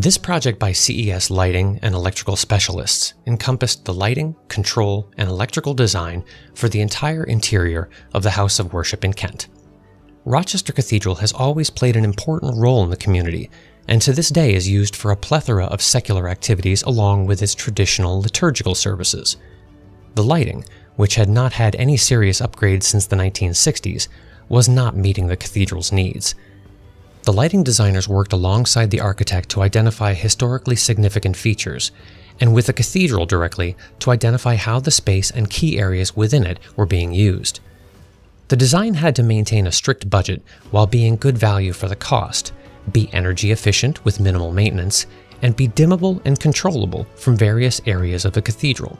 This project by CES Lighting and Electrical Specialists encompassed the lighting, control, and electrical design for the entire interior of the House of Worship in Kent. Rochester Cathedral has always played an important role in the community, and to this day is used for a plethora of secular activities along with its traditional liturgical services. The lighting, which had not had any serious upgrades since the 1960s, was not meeting the cathedral's needs. The lighting designers worked alongside the architect to identify historically significant features, and with the cathedral directly to identify how the space and key areas within it were being used. The design had to maintain a strict budget while being good value for the cost, be energy efficient with minimal maintenance, and be dimmable and controllable from various areas of the cathedral.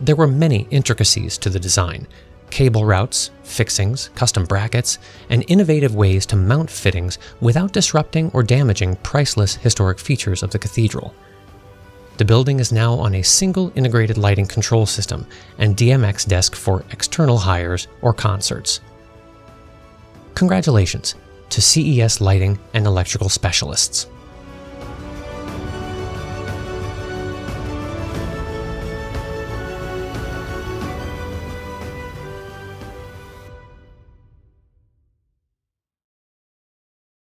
There were many intricacies to the design: cable routes, fixings, custom brackets, and innovative ways to mount fittings without disrupting or damaging priceless historic features of the cathedral. The building is now on a single integrated lighting control system and DMX desk for external hires or concerts. Congratulations to CES Lighting and Electrical Specialists.